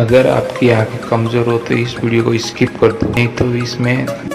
अगर आपकी आँखें कमज़ोर हो तो इस वीडियो को स्किप कर दो, नहीं तो इसमें